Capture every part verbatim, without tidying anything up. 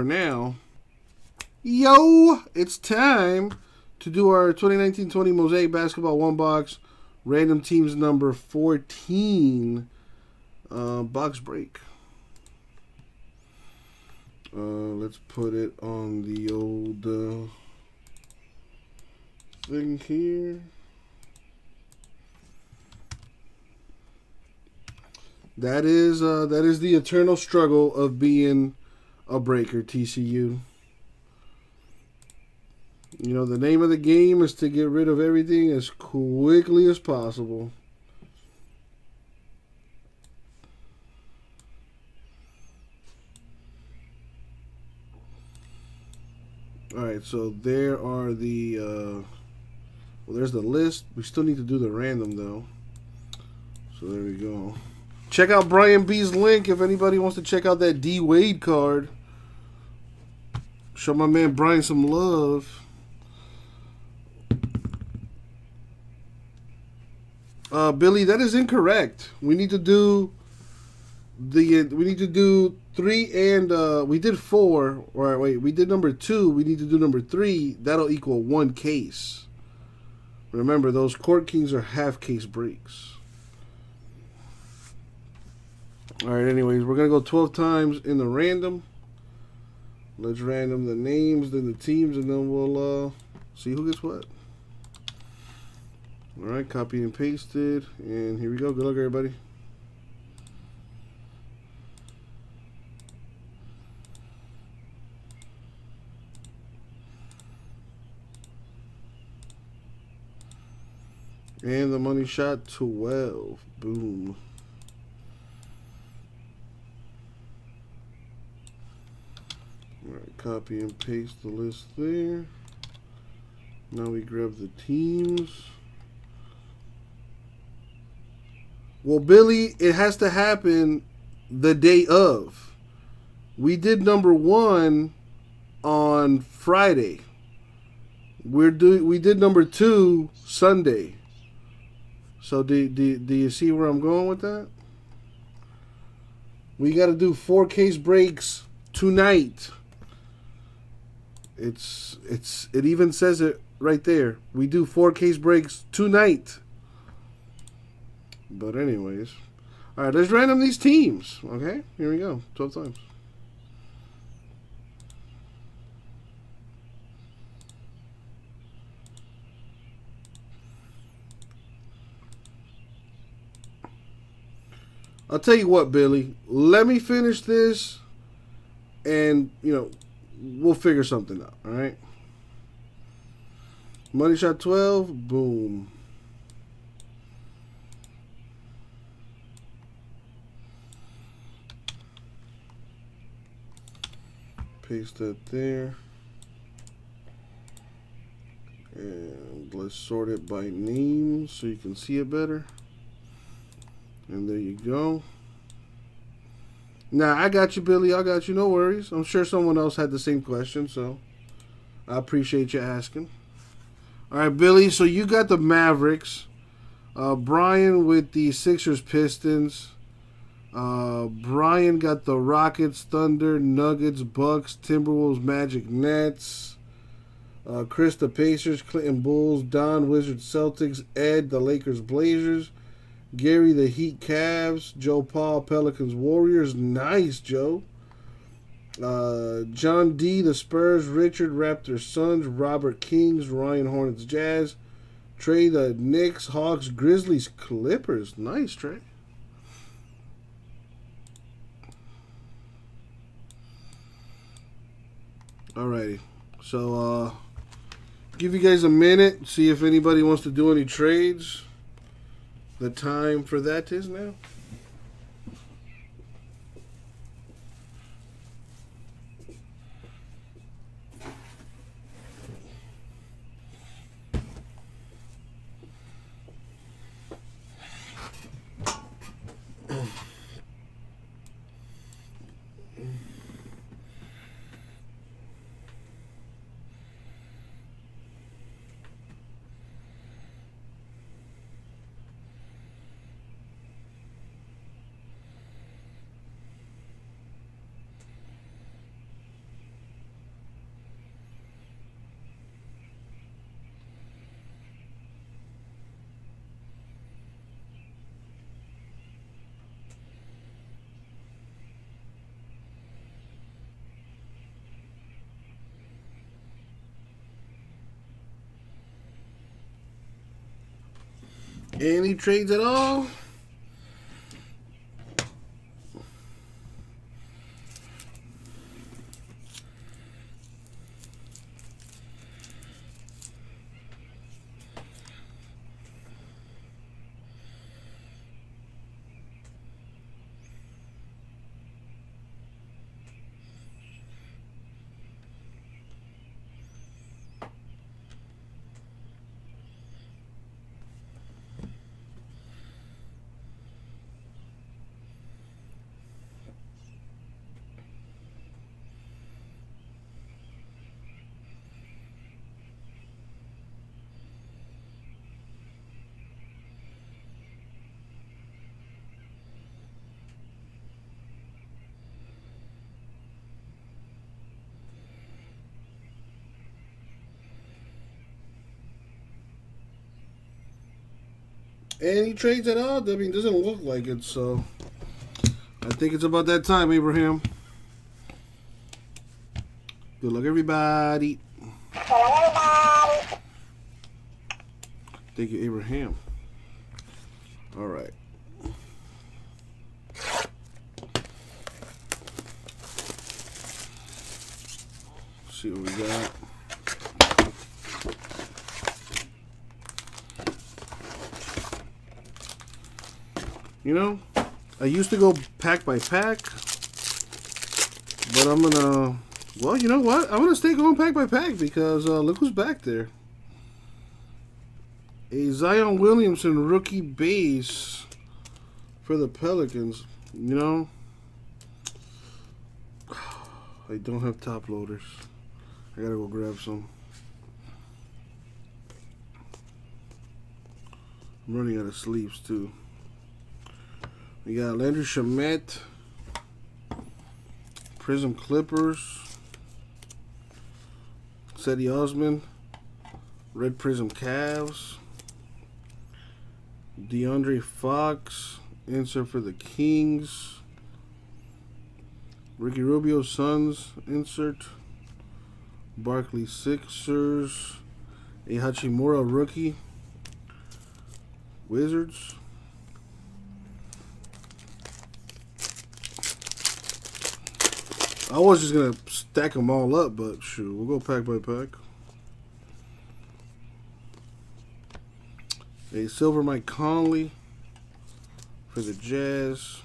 For now, yo, it's time to do our twenty nineteen twenty Mosaic Basketball One Box Random Teams number fourteen uh, box break. Uh, let's put it on the old uh, thing here. That is uh, that is the eternal struggle of being a breaker, T C U. You know, the name of the game is to get rid of everything as quickly as possible. All right, so there are the, uh, well, there's the list. We still need to do the random, though. So there we go. Check out Brian B's link if anybody wants to check out that D. Wade card. Show my man Brian some love. Uh, Billy, that is incorrect. We need to do the we need to do three and uh, we did four. Or wait, we did number two. We need to do number three. That'll equal one case. Remember, those court kings are half case breaks. All right. Anyways, we're gonna go twelve times in the random. Let's random the names, then the teams, and then we'll uh, see who gets what. All right, copy and pasted, and here we go. Good luck, everybody. And the money shot twelve. Boom. All right, copy and paste the list there. Now we grab the teams. Well, Billy, it has to happen the day of. We did number one on Friday. We're doing. We did number two Sunday. So do do do you see where I'm going with that? We got to do four case breaks tonight. It's it's it even says it right there. We do four case breaks tonight. But anyways, all right, let's random these teams. Okay, here we go, twelve times. I'll tell you what, Billy, let me finish this and, you know, we'll figure something out, all right? Money shot twelve, boom. Paste that there. And let's sort it by name so you can see it better. And there you go. Nah, I got you, Billy. I got you. No worries. I'm sure someone else had the same question, so I appreciate you asking. All right, Billy, so you got the Mavericks. Uh, Brian with the Sixers Pistons. Uh, Brian got the Rockets, Thunder, Nuggets, Bucks, Timberwolves, Magic, Nets. Uh, Chris, the Pacers, Clinton, Bulls, Don, Wizards, Celtics, Ed, the Lakers, Blazers. Gary, the Heat, Cavs. Joe Paul, Pelicans, Warriors. Nice, Joe. Uh, John D, the Spurs. Richard, Raptors, Suns. Robert, Kings. Ryan, Hornets, Jazz. Trey, the Knicks, Hawks, Grizzlies, Clippers. Nice, Trey. Alrighty. So, uh, give you guys a minute. See if anybody wants to do any trades. The time for that is now. Any trades at all? Any trades at all? I mean, it doesn't look like it, so I think it's about that time, Abraham. Good luck, everybody. Good luck, everybody. Thank you, Abraham. All right. Let's see what we got. You know, I used to go pack by pack, but I'm gonna, well, you know what? I'm gonna stay going pack by pack because uh, look who's back there. A Zion Williamson rookie base for the Pelicans. You know, I don't have top loaders. I gotta go grab some. I'm running out of sleeves too. We got Landry Shamet, Prism Clippers, Cedi Osman, Red Prism Cavs, DeAndre Fox, insert for the Kings, Ricky Rubio Suns, insert, Barkley Sixers, a Hachimura rookie, Wizards. I was just going to stack them all up, but shoot, we'll go pack by pack. A silver Mike Conley for the Jazz.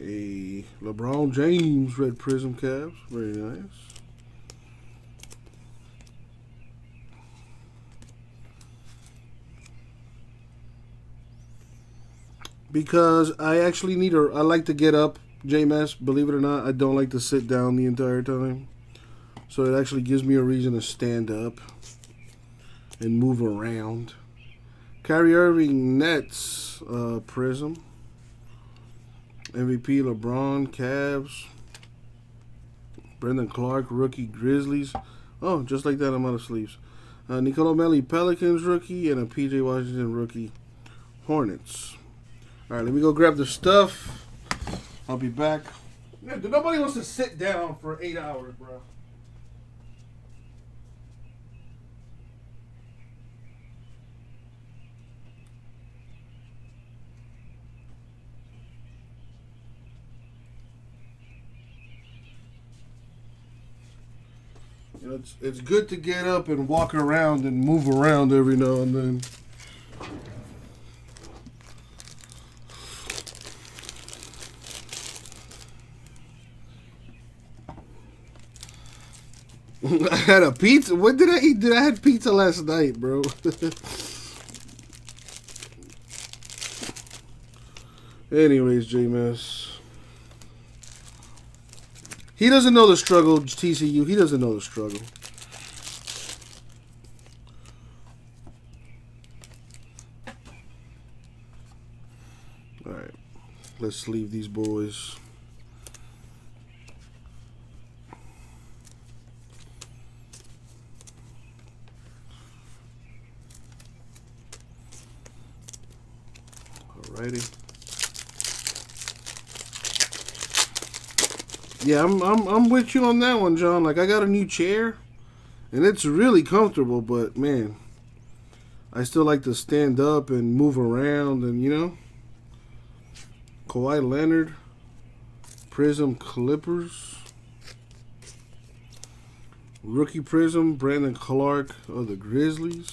A LeBron James Red Prism Cavs. Very nice. Because I actually need a, I like to get up. J M S, believe it or not, I don't like to sit down the entire time. So it actually gives me a reason to stand up and move around. Kyrie Irving, Nets, uh, Prism. M V P, LeBron, Cavs. Brandon Clarke, rookie, Grizzlies. Oh, just like that, I'm out of sleeves. Uh, Nicolò Melli, Pelicans, rookie. And a P J Washington, rookie, Hornets. All right, let me go grab the stuff. I'll be back. Nobody wants to sit down for eight hours, bro. You know, it's, it's good to get up and walk around and move around every now and then. I had a pizza. What did I eat? Dude, I had pizza last night, bro. Anyways, J M S. He doesn't know the struggle, T C U. He doesn't know the struggle. All right. Let's leave these boys. Yeah, I'm, I'm I'm with you on that one, John. Like, I got a new chair, and it's really comfortable, but, man, I still like to stand up and move around and, you know. Kawhi Leonard. Prism Clippers. Rookie Prism. Brandon Clarke of the Grizzlies.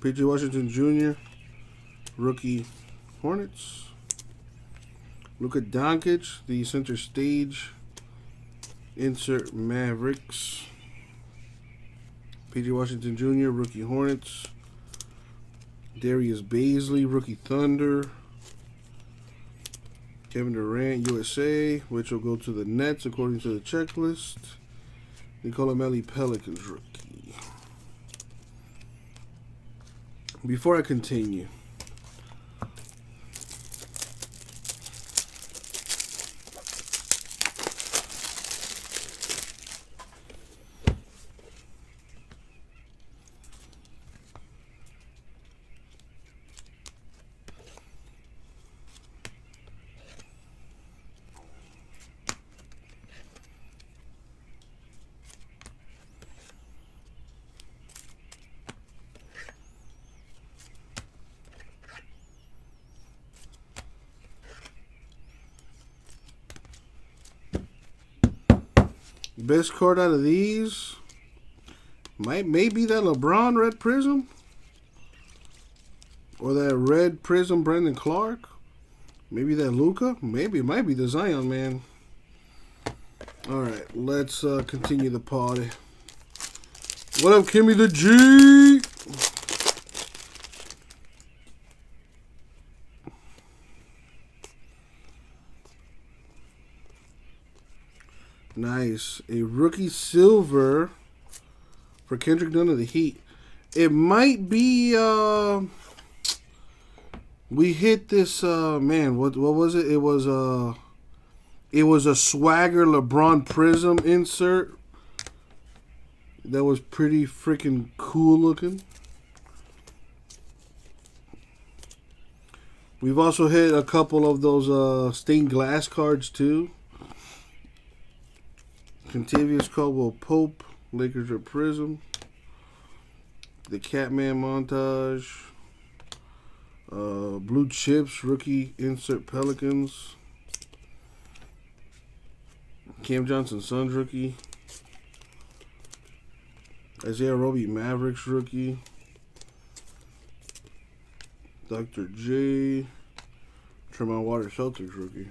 P J Washington Junior Rookie Hornets. Luka Doncic, the center stage. Insert Mavericks. P J Washington Junior, rookie Hornets. Darius Bazley, rookie Thunder. Kevin Durant, U S A, which will go to the Nets according to the checklist. Nicolò Melli, Pelicans, rookie. Before I continue, best card out of these might maybe that LeBron red prism or that red prism Brandon Clarke, maybe that Luka, maybe it might be the Zion, man. All right, let's uh, continue the party. What up, Kimmy the G? Nice. A rookie silver for Kendrick Nunn of the Heat. It might be uh, we hit this uh, man, what what was it? It was uh it was a Swagger LeBron Prism insert. That was pretty freaking cool looking. We've also hit a couple of those uh, stained glass cards too. Kentavious Caldwell-Pope, Lakers or Prism. The Catman Montage. Uh, Blue Chips, Rookie Insert Pelicans. Cam Johnson, Suns Rookie. Isaiah Roby, Mavericks Rookie. Doctor J. Tremont Waters, Celtics Rookie.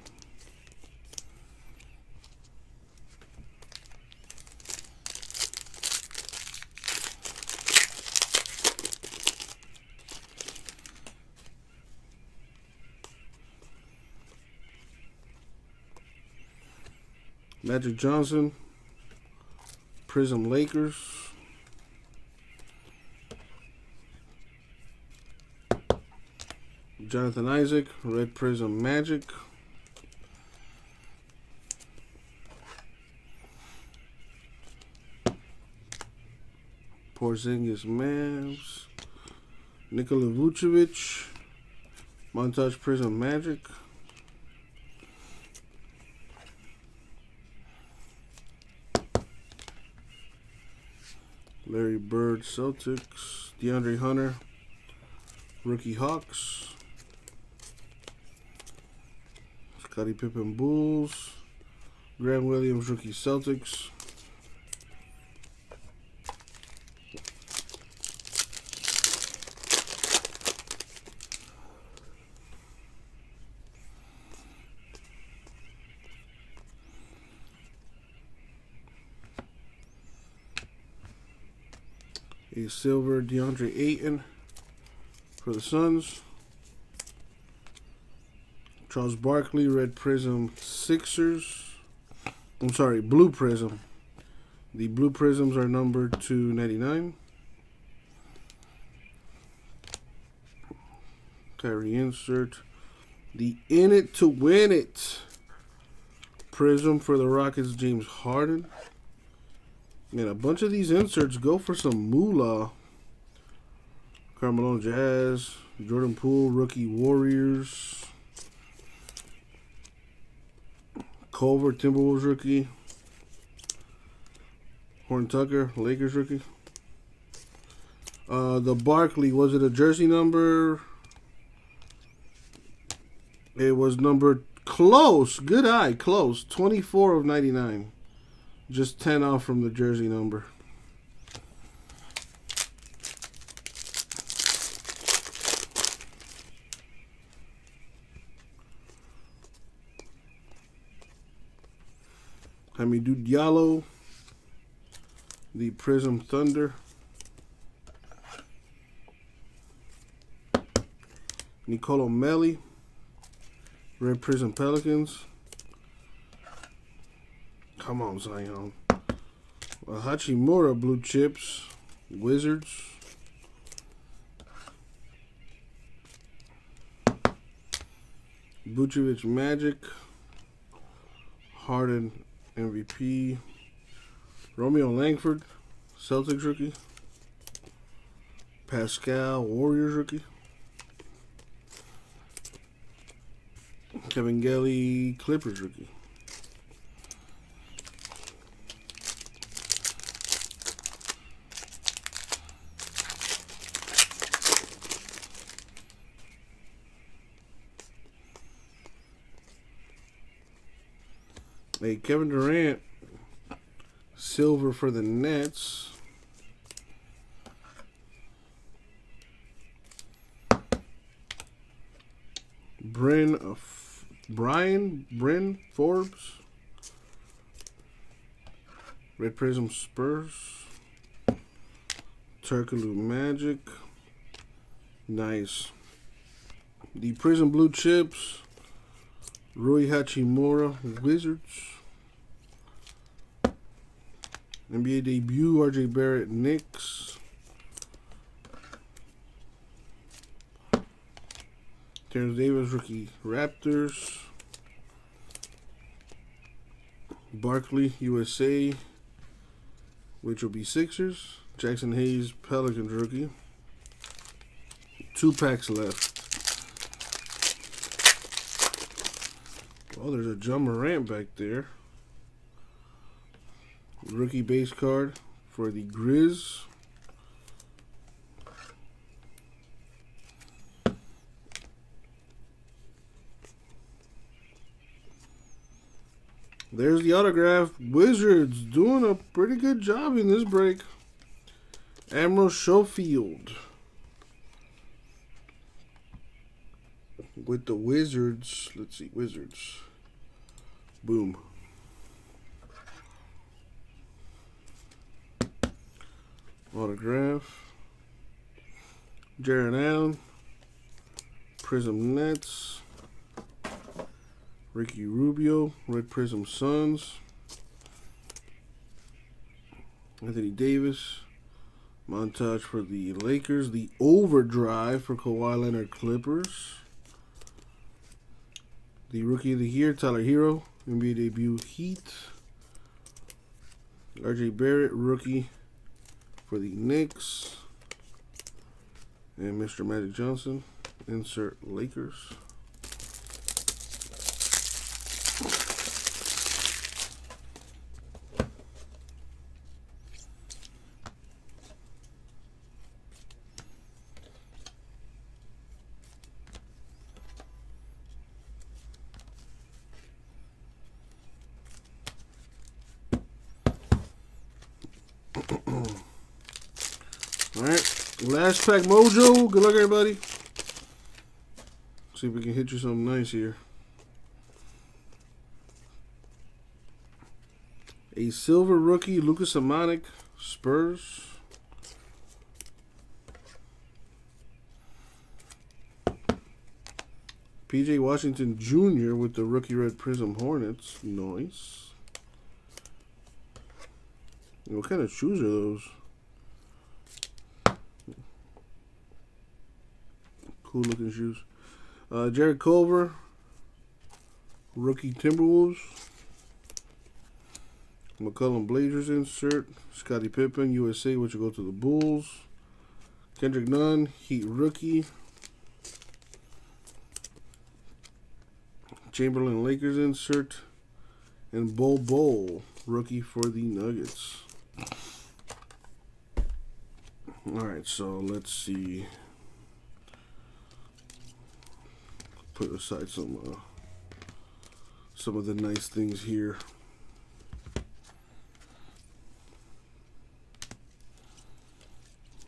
Magic Johnson, Prism Lakers, Jonathan Isaac, Red Prism Magic, Porzingis Mavs, Nikola Vucevic, Montage Prism Magic, Larry Bird, Celtics. DeAndre Hunter, rookie Hawks. Scottie Pippen, Bulls. Grant Williams, rookie Celtics. Silver DeAndre Ayton for the Suns. Charles Barkley, Red Prism Sixers. I'm sorry, Blue Prism. The Blue Prisms are numbered to ninety-nine. Kyrie insert. The In It to Win It Prism for the Rockets, James Harden. Man, a bunch of these inserts go for some moolah. Carmelo Jazz, Jordan Poole, rookie Warriors. Culver, Timberwolves rookie. Horn Tucker, Lakers rookie. Uh, the Barkley, was it a jersey number? It was number close. Good eye, close. twenty-four of ninety-nine. Just ten off from the jersey number. Hamidou Diallo, the Prism Thunder. Nicolò Melli, Red Prism Pelicans. Come on, Zion. Well, Hachimura Blue Chips, Wizards. Vucevic Magic, Harden M V P, Romeo Langford, Celtics rookie, Pascal, Warriors rookie, Kevin Gelly, Clippers rookie, a Kevin Durant silver for the Nets, Bryn, uh, Brian Bryn Forbes, Red Prism Spurs, Turkaloo Magic. Nice. The Prism Blue Chips, Rui Hachimura, Wizards. N B A debut, R J Barrett, Knicks. Terrence Davis, rookie, Raptors. Barkley, U S A, which will be Sixers. Jackson Hayes, Pelicans, rookie. Two packs left. Oh, there's a Ja Morant back there. Rookie base card for the Grizz. There's the autograph. Wizards doing a pretty good job in this break. Admiral Schofield with the Wizards. Let's see, Wizards. Boom. Autograph. Jared Allen. Prism Nets. Ricky Rubio. Red Prism Suns. Anthony Davis. Montage for the Lakers. The Overdrive for Kawhi Leonard, Clippers. The Rookie of the Year, Tyler Herro. N B A debut, Heat. R J Barrett, rookie for the Knicks. And Mister Magic Johnson, insert Lakers. Last pack mojo. Good luck, everybody. See if we can hit you something nice here. A silver rookie, Luka Doncic, Spurs. P J Washington Junior with the rookie Red Prism Hornets. Nice. What kind of shoes are those? Cool looking shoes. Uh, Jarrett Culver, rookie Timberwolves. McCollum Blazers insert. Scottie Pippen, U S A, which will go to the Bulls. Kendrick Nunn, Heat rookie. Chamberlain Lakers insert. And Bol Bol, rookie for the Nuggets. All right, so let's see. Put aside some uh, some of the nice things here.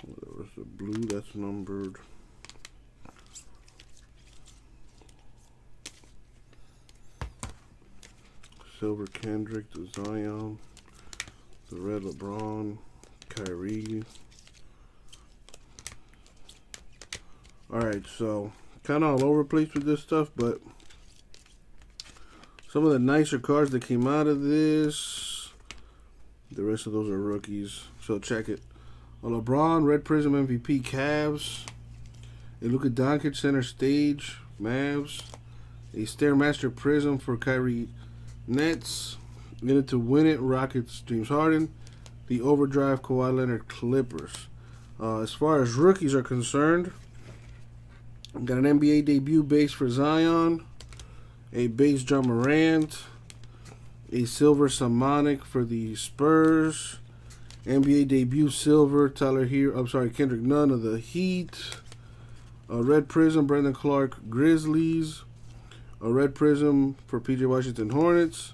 There's the blue that's numbered. Silver Kendrick, the Zion, the red LeBron, Kyrie. Alright, so kind of all over the place with this stuff, but some of the nicer cards that came out of this, the rest of those are rookies, so check it. A LeBron, Red Prism M V P, Cavs. A Luka Doncic, Center Stage, Mavs. A Stairmaster Prism for Kyrie, Nets. Get it to win it, Rockets, James Harden. The Overdrive, Kawhi Leonard, Clippers. Uh, as far as rookies are concerned, got an N B A debut base for Zion, a base Ja Morant, a silver Samonic for the Spurs, N B A debut silver Tyler Herro, I'm sorry, Kendrick Nunn of the Heat, a red prism Brandon Clarke Grizzlies, a red prism for P J Washington Hornets,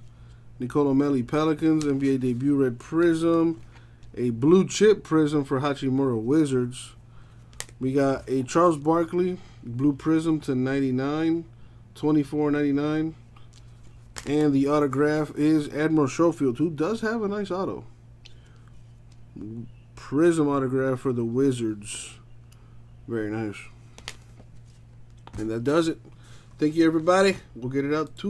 Nicolò Melli Pelicans, N B A debut red prism, a blue chip prism for Hachimura Wizards. We got a Charles Barkley blue prism to ninety-nine, twenty-four ninety-nine, and the autograph is Admiral Schofield, who does have a nice auto. Prism autograph for the Wizards, very nice. And that does it. Thank you, everybody. We'll get it out too.